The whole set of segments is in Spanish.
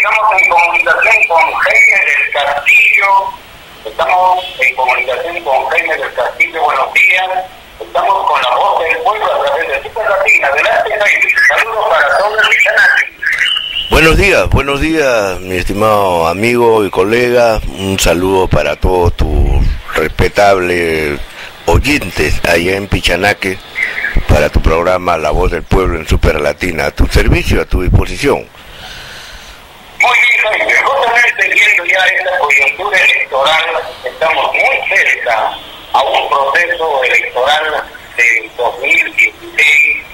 sigamos en comunicación con Jaime Del Castillo. Estamos en comunicación con Jaime Del Castillo. Buenos días. Estamos con La Voz del Pueblo a través de Superlatina. Adelante, Jaime. Saludos para todos el Pichanaque. Buenos días, mi estimado amigo y colega. Un saludo para todos tus respetables oyentes allá en Pichanaque, para tu programa La Voz del Pueblo en Superlatina. A tu servicio, a tu disposición. Muy bien, Jaime. Justamente viendo ya esta coyuntura electoral, estamos muy cerca a un proceso electoral de 2016.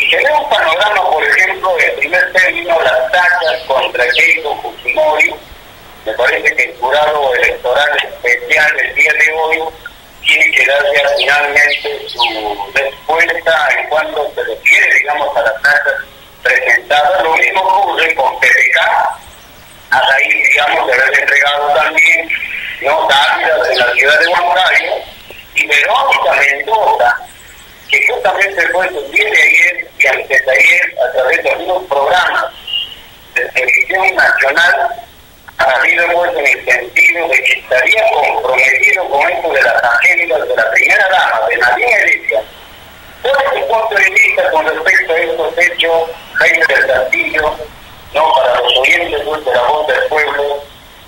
Y se ve un panorama, por ejemplo, del primer término, las tachas contra Keiko Fujimori. Me parece que el jurado electoral especial del día de hoy tiene que dar ya finalmente su respuesta en cuanto se refiere, digamos, a las tachas presentadas. Lo mismo ocurre con TECPEC, a raíz, digamos, de haber entregado también, ¿no?, dadas de la ciudad de Huancayo, y Verónica Mendoza, que justamente fue su día de ayer y antes de ayer a través de algunos programas de televisión nacional ha habido pues en el sentido de que estaría comprometido con esto de las agendas de la primera dama, de la liderencia. ¿Cuál es tu punto de vista con respecto a estos hechos, Jaime Del Castillo, no, para los oyentes de La Voz del Pueblo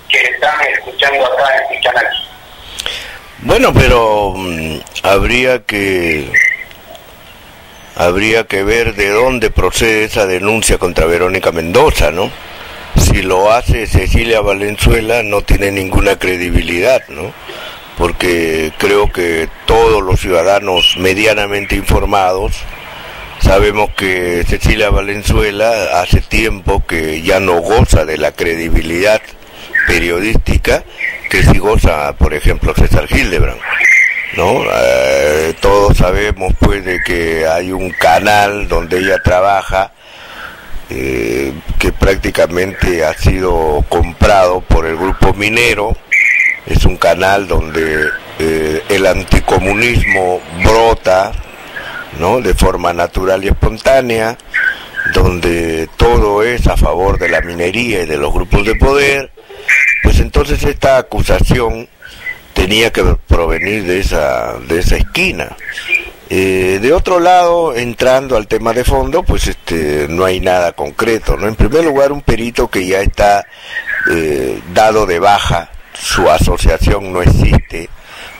que están escuchando acá en Pichanaque? Bueno, pero habría que ver de dónde procede esa denuncia contra Verónica Mendoza, ¿no? Si lo hace Cecilia Valenzuela no tiene ninguna credibilidad, ¿no? Porque creo que todos los ciudadanos medianamente informados sabemos que Cecilia Valenzuela hace tiempo que ya no goza de la credibilidad periodística que sí goza, por ejemplo, César Hildebrandt, ¿no? Todos sabemos pues de que hay un canal donde ella trabaja que prácticamente ha sido comprado por el grupo minero. Es un canal donde el anticomunismo brota, ¿no?, de forma natural y espontánea, donde todo es a favor de la minería y de los grupos de poder. Pues entonces esta acusación tenía que provenir de esa esquina. De otro lado, entrando al tema de fondo, pues no hay nada concreto, ¿no? En primer lugar, un perito que ya está dado de baja, su asociación no existe,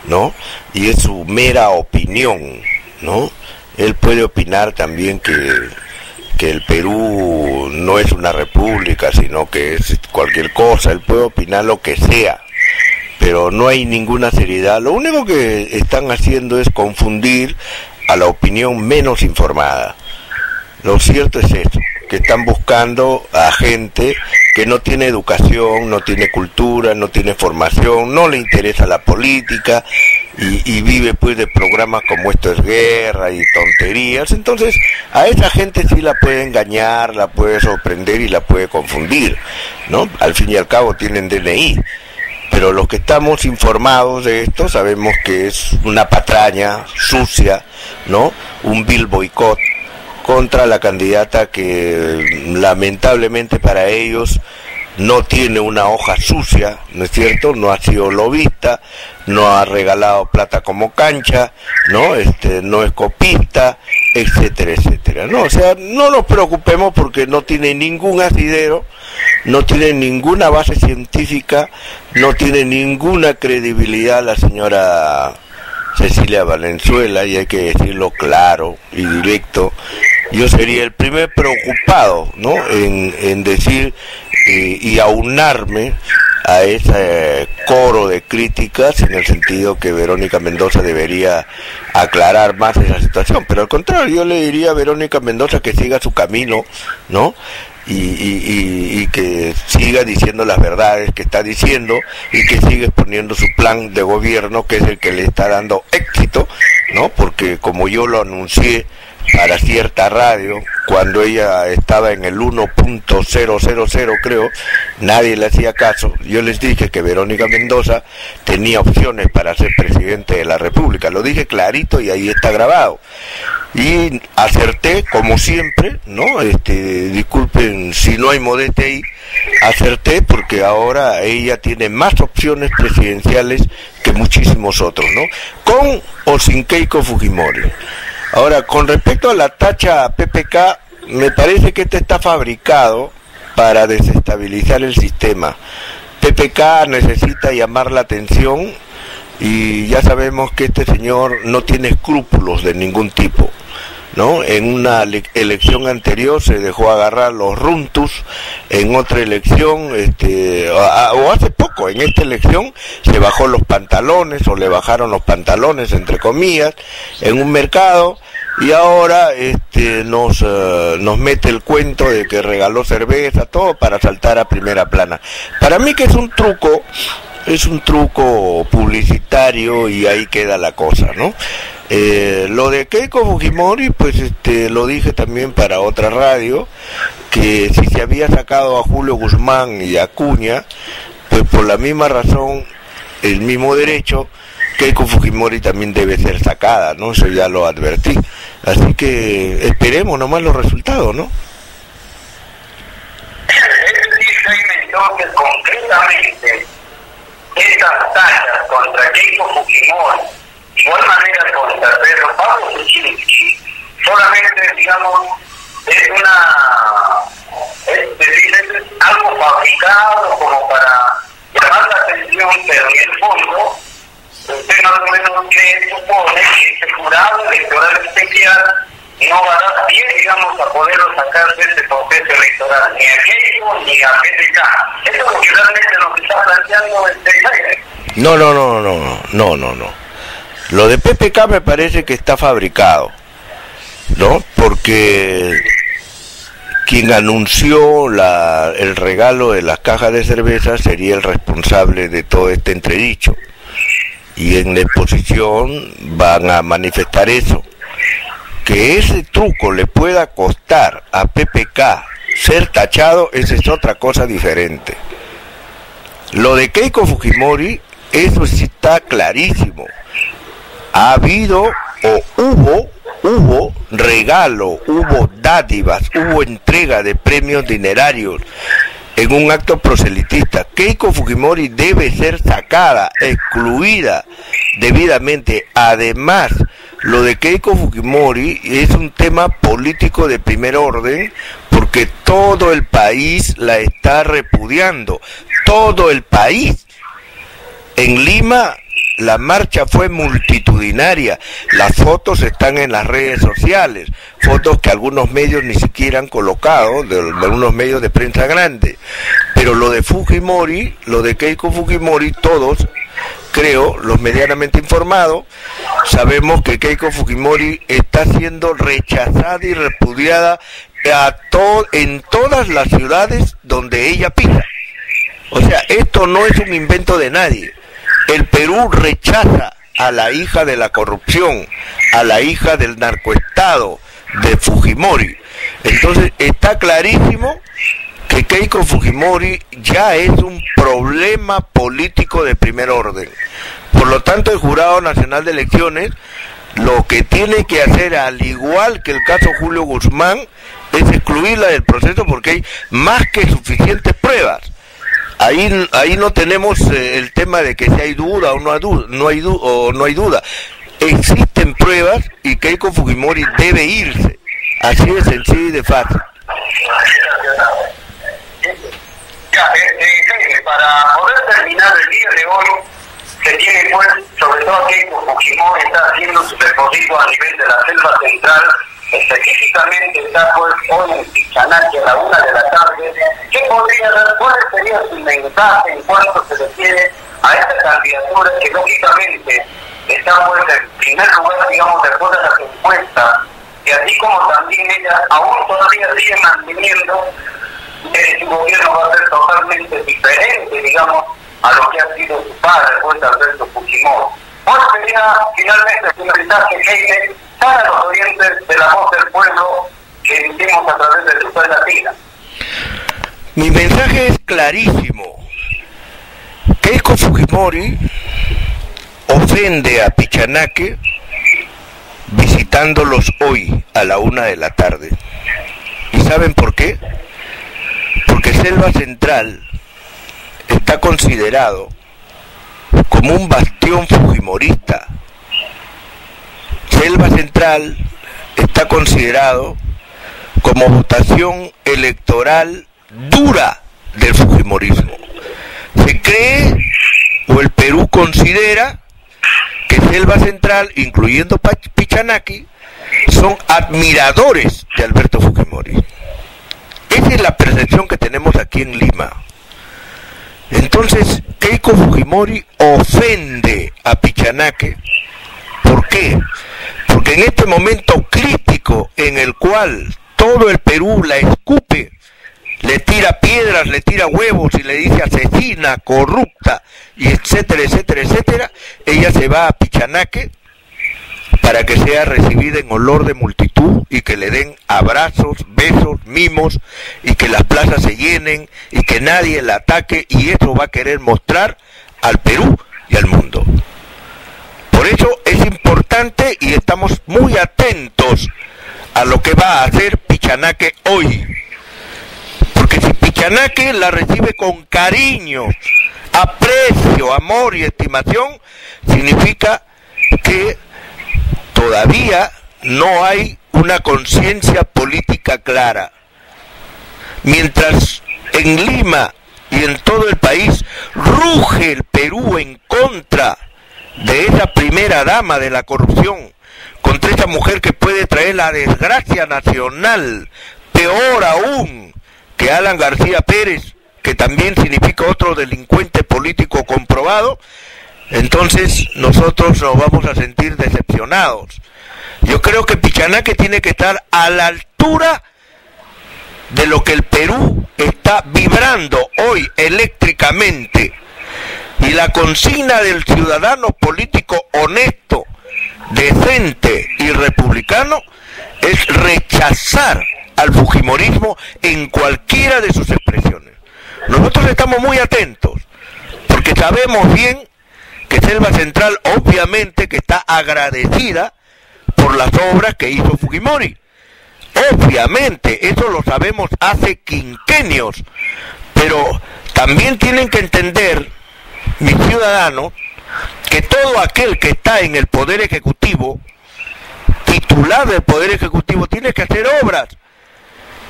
¿no? Y es su mera opinión, ¿no? Él puede opinar también que el Perú no es una república, sino que es cualquier cosa. Él puede opinar lo que sea, pero no hay ninguna seriedad. Lo único que están haciendo es confundir a la opinión menos informada. Lo cierto es esto, que están buscando a gente que no tiene educación, no tiene cultura, no tiene formación, no le interesa la política y vive pues de programas como Esto es Guerra y tonterías. Entonces a esa gente sí la puede engañar, la puede sorprender y la puede confundir, ¿no? Al fin y al cabo tienen DNI. Pero los que estamos informados de esto sabemos que es una patraña sucia, ¿no? Un vil boicot contra la candidata que lamentablemente para ellos no tiene una hoja sucia, ¿no es cierto? No ha sido lobista, no ha regalado plata como cancha, ¿no? No es copista, etcétera, etcétera, ¿no? O sea, no nos preocupemos porque no tiene ningún asidero, no tiene ninguna base científica, no tiene ninguna credibilidad la señora Cecilia Valenzuela, y hay que decirlo claro y directo. Yo sería el primer preocupado, ¿no?, en decir y aunarme a ese coro de críticas, en el sentido que Verónica Mendoza debería aclarar más esa situación. Pero al contrario, yo le diría a Verónica Mendoza que siga su camino, ¿no?, y que siga diciendo las verdades que está diciendo y que siga exponiendo su plan de gobierno, que es el que le está dando éxito, ¿no? Porque como yo lo anuncié para cierta radio, cuando ella estaba en el 1.000 creo, nadie le hacía caso. Yo les dije que Verónica Mendoza tenía opciones para ser presidente de la República, lo dije clarito y ahí está grabado. Y acerté, como siempre, ¿no? Disculpen si no hay modestia ahí, acerté porque ahora ella tiene más opciones presidenciales que muchísimos otros, ¿no? Con o sin Keiko Fujimori. Ahora, con respecto a la tacha PPK, me parece que este está fabricado para desestabilizar el sistema. PPK necesita llamar la atención y ya sabemos que este señor no tiene escrúpulos de ningún tipo, ¿no? En una elección anterior se dejó agarrar los runtus, en otra elección, o hace poco, en esta elección se bajó los pantalones, o le bajaron los pantalones, entre comillas, en un mercado, y ahora nos mete el cuento de que regaló cerveza, todo para saltar a primera plana. Para mí que es un truco publicitario y ahí queda la cosa, ¿no? Lo de Keiko Fujimori, pues lo dije también para otra radio, que si se había sacado a Julio Guzmán y a Acuña, pues por la misma razón, el mismo derecho, Keiko Fujimori también debe ser sacada, ¿no? Eso ya lo advertí. Así que esperemos nomás los resultados, ¿no? Entonces, concretamente, estas tallas contra Keiko Fujimori, de igual manera contra Pedro Pablo Kuczynski, solamente, digamos, es una, es algo fabricado como para llamar la atención, pero en el fondo usted más o menos que supone que este jurado electoral especial no va a dar bien, digamos, a poderlo sacar de este proceso electoral, ni a Keiko ni a PPK. Eso es lo que realmente nos está planteando este aire. No. Lo de PPK me parece que está fabricado, ¿no? Porque quien anunció el regalo de las cajas de cerveza sería el responsable de todo este entredicho. Y en la exposición van a manifestar eso. Que ese truco le pueda costar a PPK ser tachado, esa es otra cosa diferente. Lo de Keiko Fujimori, eso sí está clarísimo. Ha habido o hubo regalo, hubo dádivas, hubo entrega de premios dinerarios en un acto proselitista. Keiko Fujimori debe ser sacada, excluida debidamente. Además, lo de Keiko Fujimori es un tema político de primer orden, porque todo el país la está repudiando, todo el país. En Lima la marcha fue multitudinaria, las fotos están en las redes sociales, fotos que algunos medios ni siquiera han colocado, de algunos medios de prensa grandes. Pero lo de Fujimori, lo de Keiko Fujimori, todos, creo, los medianamente informados, sabemos que Keiko Fujimori está siendo rechazada y repudiada en todas las ciudades donde ella pisa. O sea, esto no es un invento de nadie. El Perú rechaza a la hija de la corrupción, a la hija del narcoestado, de Fujimori. Entonces está clarísimo que Keiko Fujimori ya es un problema político de primer orden. Por lo tanto, el Jurado Nacional de Elecciones lo que tiene que hacer, al igual que el caso Julio Guzmán, es excluirla del proceso, porque hay más que suficientes pruebas. Ahí no tenemos el tema de que si hay duda o no hay duda. Existen pruebas y Keiko Fujimori debe irse. Así de sencillo y de fácil. Ya, para poder terminar el día de hoy, se tiene pues, sobre todo Keiko Fujimori está haciendo su recorrido a nivel de la Selva Central. Específicamente está pues hoy en Pichanaque a la 1 de la tarde. ¿Qué podría dar? ¿Cuál sería su mensaje en cuanto se refiere a esta candidatura que lógicamente está pues en primer lugar, digamos, después de las encuestas, y así como también ella aún todavía sigue manteniendo que su gobierno va a ser totalmente diferente, digamos, a lo que ha sido su padre, pues Alberto Fujimori? ¿Cuál sería finalmente su mensaje, Jaime, invitar a los oyentes de La Voz del Pueblo que emitimos a través de Superlatina. Mi mensaje es clarísimo. Keiko Fujimori ofende a Pichanaque visitándolos hoy a la 1 de la tarde. ¿Y saben por qué? Porque Selva Central está considerado como un bastión fujimorista. Selva Central está considerado como votación electoral dura del fujimorismo. Se cree, o el Perú considera, que Selva Central, incluyendo Pichanaque, son admiradores de Alberto Fujimori. Esa es la percepción que tenemos aquí en Lima. Entonces, Keiko Fujimori ofende a Pichanaque. ¿Por qué? Porque en este momento crítico en el cual todo el Perú la escupe, le tira piedras, le tira huevos y le dice asesina, corrupta, y etcétera, etcétera, etcétera, ella se va a Pichanaque para que sea recibida en olor de multitud y que le den abrazos, besos, mimos, y que las plazas se llenen y que nadie la ataque, y eso va a querer mostrar al Perú y al mundo. Por eso es importante y estamos muy atentos a lo que va a hacer Pichanaque hoy. Porque si Pichanaque la recibe con cariño, aprecio, amor y estimación, significa que todavía no hay una conciencia política clara. Mientras en Lima y en todo el país ruge el Perú en contra de esa primera dama de la corrupción, contra esa mujer que puede traer la desgracia nacional, peor aún que Alan García Pérez, que también significa otro delincuente político comprobado, entonces nosotros nos vamos a sentir decepcionados. Yo creo que Pichanaque tiene que estar a la altura de lo que el Perú está vibrando hoy eléctricamente. Y la consigna del ciudadano político honesto, decente y republicano es rechazar al fujimorismo en cualquiera de sus expresiones. Nosotros estamos muy atentos, porque sabemos bien que Selva Central obviamente que está agradecida por las obras que hizo Fujimori. Obviamente, eso lo sabemos hace quinquenios, pero también tienen que entender, mis ciudadanos, que todo aquel que está en el Poder Ejecutivo, titular del Poder Ejecutivo, tiene que hacer obras.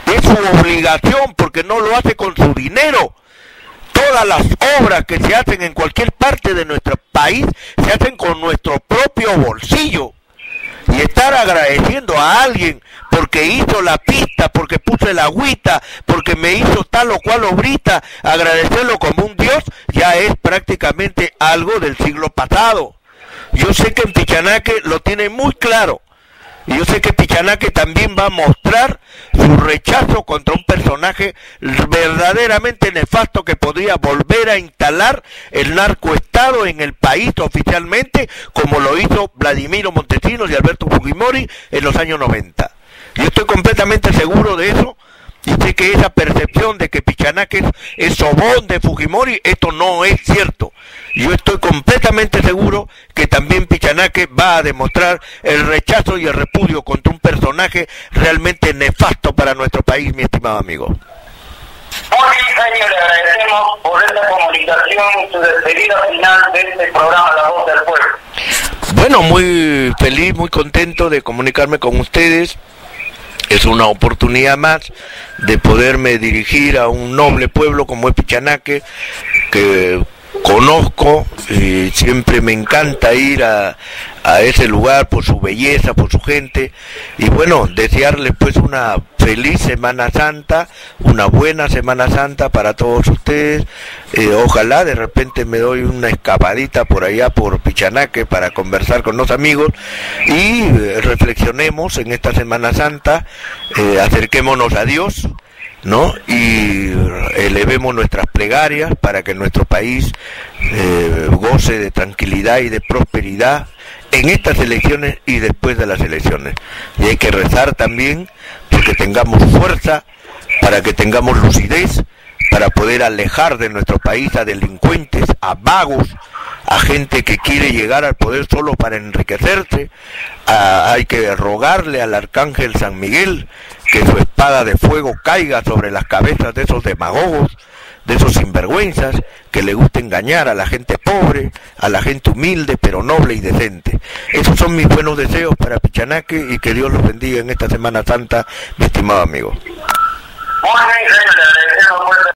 Es su obligación, porque no lo hace con su dinero. Todas las obras que se hacen en cualquier parte de nuestro país se hacen con nuestro propio bolsillo. Y estar agradeciendo a alguien porque hizo la pista, porque puso el agüita, porque me hizo tal o cual obrita, agradecerlo como un dios, ya es prácticamente algo del siglo pasado. Yo sé que en Pichanaque lo tiene muy claro. Y yo sé que Pichanaque también va a mostrar su rechazo contra un personaje verdaderamente nefasto que podría volver a instalar el narcoestado en el país oficialmente, como lo hizo Vladimiro Montesinos y Alberto Fujimori en los años 90. Yo estoy completamente seguro de eso, y sé que esa percepción de que Pichanaque es sobón de Fujimori, esto no es cierto. Yo estoy completamente seguro que también Pichanaque va a demostrar el rechazo y el repudio contra un personaje realmente nefasto para nuestro país, mi estimado amigo. Muy bien, señor, le agradecemos por esta comunicación y su despedida final de este programa La Voz del Pueblo. Bueno, muy feliz, muy contento de comunicarme con ustedes. Es una oportunidad más de poderme dirigir a un noble pueblo como es Pichanaque, que conozco y siempre me encanta ir a ese lugar por su belleza, por su gente, y bueno, desearles pues una feliz Semana Santa, una buena Semana Santa para todos ustedes. Ojalá de repente me doy una escapadita por allá por Pichanaque para conversar con los amigos y reflexionemos en esta Semana Santa, acerquémonos a Dios, ¿no? Y elevemos nuestras plegarias para que nuestro país goce de tranquilidad y de prosperidad en estas elecciones y después de las elecciones. Y hay que rezar también porque tengamos fuerza, para que tengamos lucidez, para poder alejar de nuestro país a delincuentes, a vagos, a gente que quiere llegar al poder solo para enriquecerse. Hay que rogarle al arcángel San Miguel que su espada de fuego caiga sobre las cabezas de esos demagogos, de esos sinvergüenzas que le gusta engañar a la gente pobre, a la gente humilde pero noble y decente. Esos son mis buenos deseos para Pichanaque y que Dios los bendiga en esta Semana Santa, mi estimado amigo.